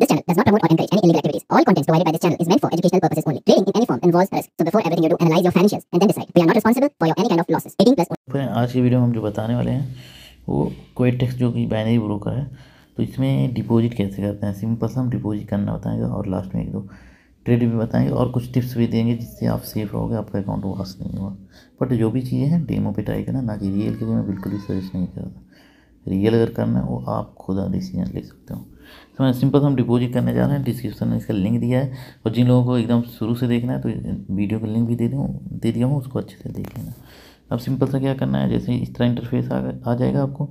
This channel does not promote or encourage any illegal activities. All content provided by this channel is meant for educational purposes only. Trading in any form involves risk. So before everything you do, analyze your financials and then decide. We are not responsible for your any kind of losses. 18 plus. आज की video में हम जो बताने वाले हैं वो Quotex जो कि बाइनरी ब्रोकर है, तो इसमें डिपॉजिट कैसे करते हैं सिंपल सा हम डिपॉजिट करना बताएंगे और लास्ट में एक दो ट्रेड भी बताएंगे और कुछ टिप्स भी देंगे जिससे आप सेफ रहोगे, आपका अकाउंट लॉस नहीं होगा। बट जो भी चीज़ें हैं डेमो पे ट्राई करना, ना कि रियल, क्योंकि मैं बिल्कुल भी सजेस्ट नहीं करता। रियल अगर करना है वो आप खुद डिसीजन ले सकते हो। तो मैं सिंपल हम डिपॉजिट करने जा रहे हैं, डिस्क्रिप्शन में इसका लिंक दिया है और जिन लोगों को एकदम शुरू से देखना है तो वीडियो का लिंक भी दे दिया हूँ, उसको अच्छे से देख लेना। अब सिंपल सा क्या करना है, जैसे इस तरह इंटरफेस आ जाएगा आपको।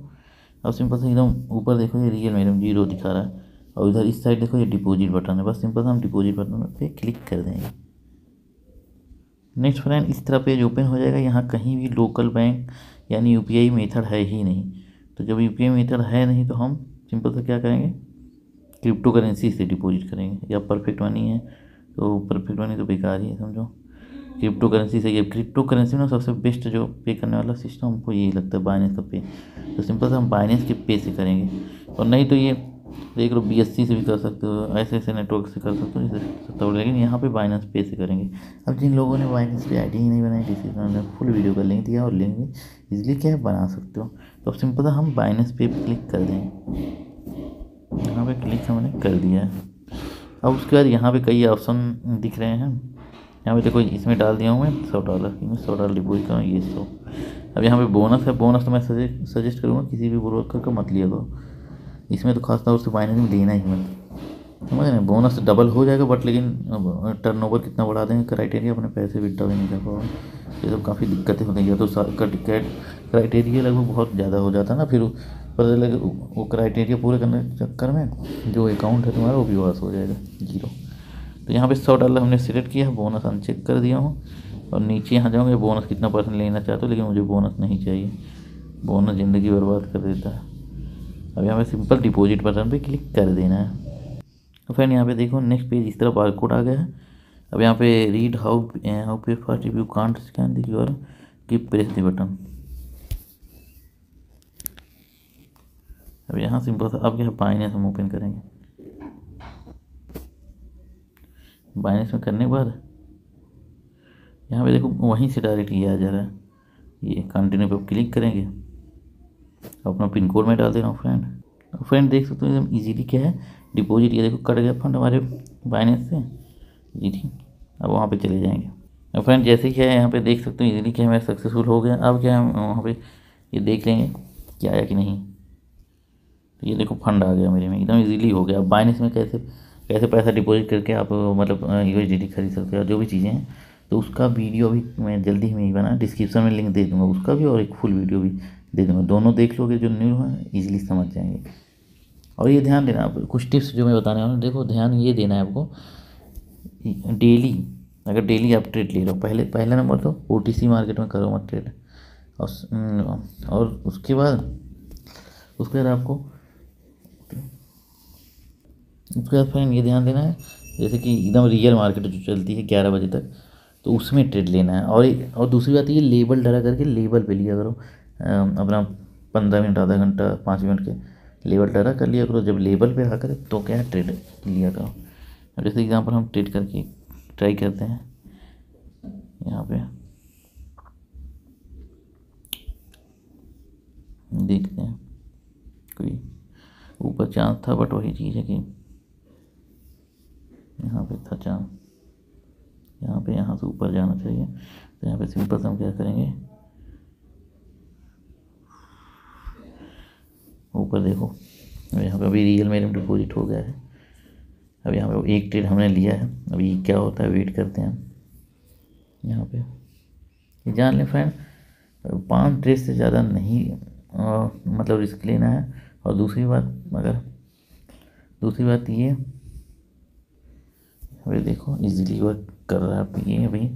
अब सिंपल से एकदम ऊपर देखो ये रियल मेडम 0 दिखा रहा है और इधर इस साइड देखो ये डिपॉजिट बटन है। बस सिंपल हम डिपॉजिट बटन पे क्लिक कर देंगे। नेक्स्ट फ्रेंड इस तरह पेज ओपन हो जाएगा। यहाँ कहीं भी लोकल बैंक यानी यूपीआई मेथड है ही नहीं, तो जब यूपीआई मेथड है नहीं तो हम सिंपल से क्या करेंगे, क्रिप्टो करेंसी से डिपॉजिट करेंगे। या परफेक्ट मनी है, तो परफेक्ट मनी तो बेकार ही है, समझो क्रिप्टो करेंसी से। ये क्रिप्टो करेंसी में सबसे बेस्ट जो पे करने वाला सिस्टम हमको यही लगता है, बाइनेंस का पे। तो सिंपल से हम बाइनेंस के पे से करेंगे, और नहीं तो ये देख लो BSC से भी कर सकते हो, ऐसे ऐसे नेटवर्क से कर सकते हो, लेकिन यहाँ पे बाइनेंस पे से करेंगे। अब जिन लोगों ने बाइनेंस पे आईडी ही नहीं बनाई, डिस्क्रिप्शन में फुल वीडियो का लिंक दिया और लिंक भी इसलिए क्या बना सकते हो। तो अब सिंपल सा हम बाइनेंस पे क्लिक कर देंगे। यहाँ पे क्लिक हमने कर दिया है। अब उसके बाद यहाँ पे कई ऑप्शन दिख रहे हैं। यहाँ पे देखो इसमें डाल दिया हूँ मैं $100, मैं $100 डिपोजिट करूँ ये 100। अब यहाँ पे बोनस है, बोनस तो मैं सजेस्ट करूँगा किसी भी ब्रोकर का मत लिया करो, इसमें तो खासतौर से बाइनेंस में देना ही मत, समझ रहे हैं। बोनस डबल हो जाएगा बट लेकिन टर्नओवर कितना बढ़ा देंगे क्राइटेरिया, अपने पैसे विड्रॉ भी नहीं कर पाओगे, ये सब काफ़ी दिक्कतें होती हैं। तो क्राइटेरिया लगभग बहुत ज़्यादा हो जाता है ना, फिर पता लगे वो क्राइटेरिया पूरे करने के चक्कर में जो अकाउंट है तुम्हारा वो भी वॉश हो जाएगा 0। तो यहाँ पे $100 हमने सिलेक्ट किया, बोनस अनचेक कर दिया हूँ और नीचे यहाँ जाऊँगा बोनस कितना परसेंट लेना चाहते हो, लेकिन मुझे बोनस नहीं चाहिए, बोनस ज़िंदगी बर्बाद कर देता है। अब यहाँ पे सिंपल डिपॉजिट बटन पे क्लिक कर देना है। तो फ्रेंड यहाँ पे देखो नेक्स्ट पेज इस तरह बारकोड आ गया है। अब यहाँ पे read how pay first if you can't scan the QR keep press the button. अब यहाँ सिंपल सा अब क्या बाइनेंस हम ओपन करेंगे। बाइनेंस में करने के बाद यहाँ पे देखो वहीं से डायरेक्ट ये आ जा रहा है, ये कंटिन्यू पे क्लिक करेंगे। अपना पिन कोड में डाल दे रहा हूँ फ्रेंड, देख सकते हो एकदम इजीली क्या है डिपॉजिट। ये देखो कट गया फंड हमारे बाइनेंस से जी ठीक। अब वहाँ पे चले जाएंगे। अब फ्रेंड जैसे क्या है यहाँ पे देख सकते हो इजीली क्या है मेरा सक्सेसफुल हो गया। अब क्या है वहाँ पे ये देख लेंगे कि आया कि नहीं, तो ये देखो फंड आ गया मेरे में, एकदम ईजिली हो गया। अब बाइनेंस में कैसे कैसे पैसा डिपॉजिट करके आप मतलब USDT खरीद सकते हो, जो भी चीज़ें हैं, तो उसका वीडियो भी मैं जल्दी ही नहीं बना, डिस्क्रिप्शन में लिंक दे दूँगा उसका भी और एक फुल वीडियो भी दे दूँगा, दोनों देख लोगे जो न्यू है इजीली समझ जाएंगे। और ये ध्यान देना आप कुछ टिप्स जो मैं बताने वाला हूँ, देखो ध्यान ये देना है आपको, डेली अगर डेली आप ट्रेड ले लो, पहला नंबर तो OTC मार्केट में करो मत ट्रेड। और उसके बाद आपको उसके बाद फ्रेंड ये ध्यान देना है, जैसे कि एकदम रियल मार्केट जो चलती है 11 बजे तक, तो उसमें ट्रेड लेना है। और दूसरी बात ये लेबल डरा करके लेबल पे लिया करो, अपना 15 मिनट, आधा घंटा, 5 मिनट के लेबल डरा कर लिया करो। जब लेबल पे आ करे तो क्या है ट्रेड लिया करो। अब जैसे एग्जांपल हम ट्रेड करके ट्राई करते हैं, यहाँ पे देखते हैं कोई ऊपर चांस था, बट वही चीज़ है कि यहाँ पे था चांस, यहाँ पे यहाँ से ऊपर जाना चाहिए। तो यहाँ पे सिंपल से हम क्या करेंगे, ऊपर देखो यहाँ पे अभी रियल मेरियम डिपोजिट हो गया है। अब यहाँ पे एक ट्रेड हमने लिया है, अभी क्या होता है वेट करते हैं हम। यहाँ पे जान लें फ्रेंड 5 ट्रेड से ज़्यादा नहीं मतलब रिस्क लेना है। और दूसरी बात ये अभी देखो इजीली वर्क कर रहा है। आप ये भाई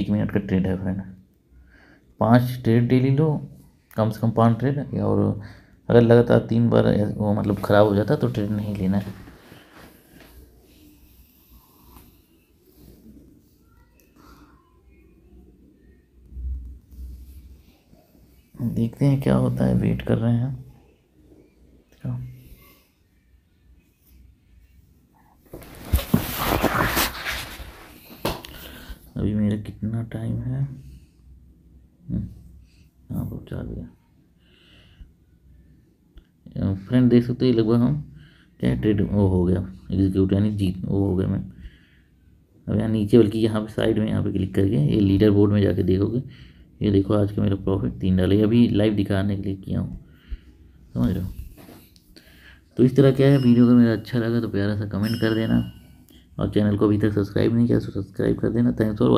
1 मिनट का ट्रेड है फ्रेंड, 5 ट्रेड डेली लो, कम से कम 5 ट्रेड, और अगर लगातार 3 बार वो मतलब ख़राब हो जाता तो ट्रेड नहीं लेना है। देखते हैं क्या होता है, वेट कर रहे हैं। कितना टाइम है, हाँ पहुँचा गया फ्रेंड, देख सकते हो लगभग हम क्या ट्रेड वो हो गया एग्जीक्यूट यानी जीत वो हो गया मैम। अब यहाँ नीचे बल्कि यहाँ पे साइड में यहाँ पे क्लिक करके ये लीडर बोर्ड में जाके देखोगे, ये देखो आज का मेरा प्रॉफिट 3 डाले, अभी लाइव दिखाने के लिए किया हूँ, समझ रहे हो। तो इस तरह क्या है, वीडियो अगर मेरा अच्छा लगा तो प्यारा सा कमेंट कर देना, और चैनल को अभी तक सब्सक्राइब नहीं किया तो सब्सक्राइब कर देना। Thanks for watching.